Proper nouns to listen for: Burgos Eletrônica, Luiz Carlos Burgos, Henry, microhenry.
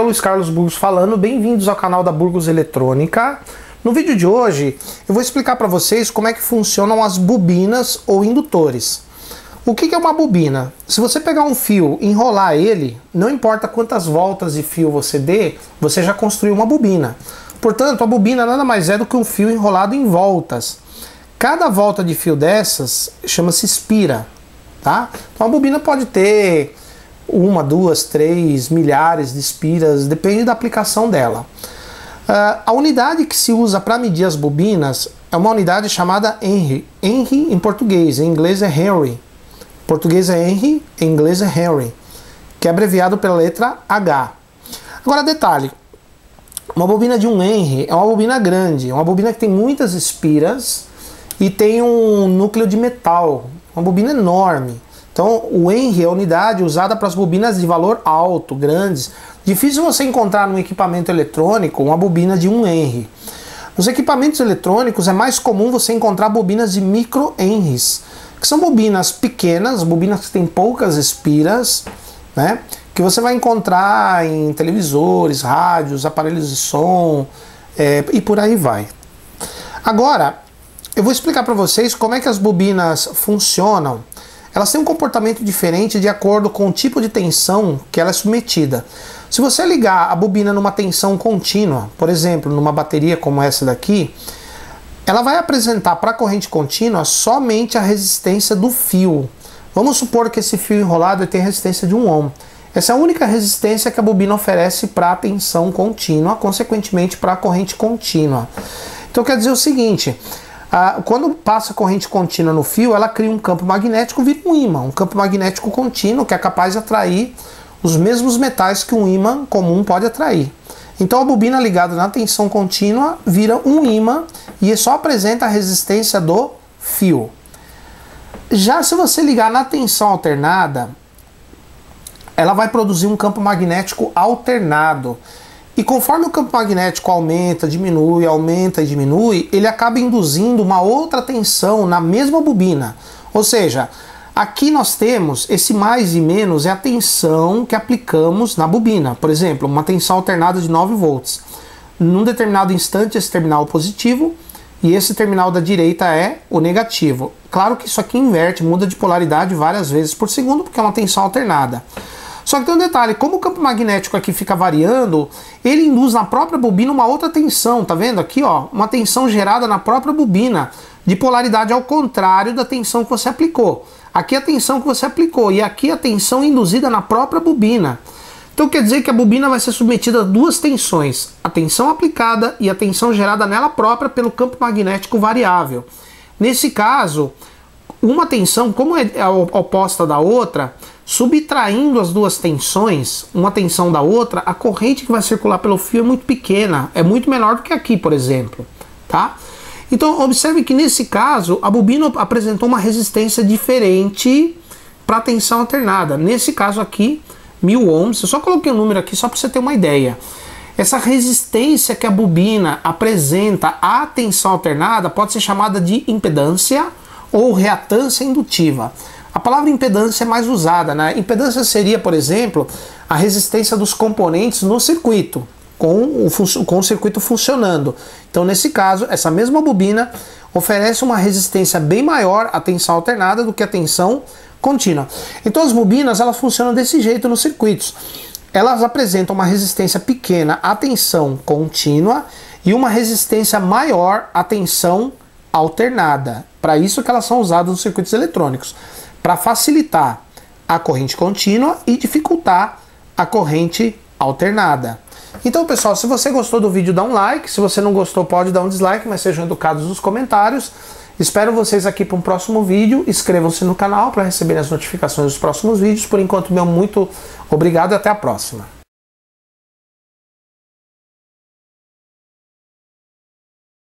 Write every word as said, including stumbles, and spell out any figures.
É o Luiz Carlos Burgos falando, bem-vindos ao canal da Burgos Eletrônica. No vídeo de hoje eu vou explicar para vocês como é que funcionam as bobinas ou indutores. O que é uma bobina? Se você pegar um fio, enrolar ele, não importa quantas voltas de fio você dê, você já construiu uma bobina. Portanto, a bobina nada mais é do que um fio enrolado em voltas. Cada volta de fio dessas chama-se espira, tá? Então a bobina pode ter uma, duas, três, milhares de espiras, depende da aplicação dela. Uh, a unidade que se usa para medir as bobinas é uma unidade chamada Henry. Henry em português, em inglês é Henry. Em português é Henry, em inglês é Henry, que é abreviado pela letra H. Agora detalhe, uma bobina de um Henry é uma bobina grande, é uma bobina que tem muitas espiras e tem um núcleo de metal, uma bobina enorme. Então o Henry é a unidade usada para as bobinas de valor alto, grandes. Difícil você encontrar num equipamento eletrônico uma bobina de um Henry. Nos equipamentos eletrônicos é mais comum você encontrar bobinas de micro Henrys, que são bobinas pequenas, bobinas que têm poucas espiras, né? Que você vai encontrar em televisores, rádios, aparelhos de som, é, e por aí vai. Agora, eu vou explicar para vocês como é que as bobinas funcionam. Elas têm um comportamento diferente de acordo com o tipo de tensão que ela é submetida. Se você ligar a bobina numa tensão contínua, por exemplo, numa bateria como essa daqui, ela vai apresentar para a corrente contínua somente a resistência do fio. Vamos supor que esse fio enrolado tem resistência de um ohm. Essa é a única resistência que a bobina oferece para a tensão contínua, consequentemente para a corrente contínua. Então quer dizer o seguinte... Quando passa corrente contínua no fio, ela cria um campo magnético, vira um ímã, um campo magnético contínuo que é capaz de atrair os mesmos metais que um ímã comum pode atrair. Então a bobina ligada na tensão contínua vira um ímã e só apresenta a resistência do fio. Já se você ligar na tensão alternada, ela vai produzir um campo magnético alternado. E conforme o campo magnético aumenta, diminui, aumenta e diminui, ele acaba induzindo uma outra tensão na mesma bobina. Ou seja, aqui nós temos esse mais e menos é a tensão que aplicamos na bobina. Por exemplo, uma tensão alternada de nove volts. Num determinado instante esse terminal é positivo e esse terminal da direita é o negativo. Claro que isso aqui inverte, muda de polaridade várias vezes por segundo porque é uma tensão alternada. Só que tem um detalhe, como o campo magnético aqui fica variando, ele induz na própria bobina uma outra tensão, tá vendo? Aqui, ó, uma tensão gerada na própria bobina, de polaridade ao contrário da tensão que você aplicou. Aqui a tensão que você aplicou e aqui a tensão induzida na própria bobina. Então quer dizer que a bobina vai ser submetida a duas tensões, a tensão aplicada e a tensão gerada nela própria pelo campo magnético variável. Nesse caso, uma tensão, como é a oposta da outra, subtraindo as duas tensões, uma tensão da outra, a corrente que vai circular pelo fio é muito pequena, é muito menor do que aqui, por exemplo, tá? Então, observe que nesse caso, a bobina apresentou uma resistência diferente para a tensão alternada. Nesse caso aqui, mil ohms, eu só coloquei um número aqui só para você ter uma ideia. Essa resistência que a bobina apresenta à tensão alternada pode ser chamada de impedância ou reatância indutiva. A palavra impedância é mais usada, né? Impedância seria, por exemplo, a resistência dos componentes no circuito, com o, com o circuito funcionando. Então, nesse caso, essa mesma bobina oferece uma resistência bem maior à tensão alternada do que à tensão contínua. Então, as bobinas elas funcionam desse jeito nos circuitos. Elas apresentam uma resistência pequena à tensão contínua e uma resistência maior à tensão alternada. Para isso que elas são usadas nos circuitos eletrônicos, para facilitar a corrente contínua e dificultar a corrente alternada. Então, pessoal, se você gostou do vídeo, dá um like. Se você não gostou, pode dar um dislike, mas sejam educados nos comentários. Espero vocês aqui para um próximo vídeo. Inscrevam-se no canal para receberem as notificações dos próximos vídeos. Por enquanto, meu muito obrigado e até a próxima.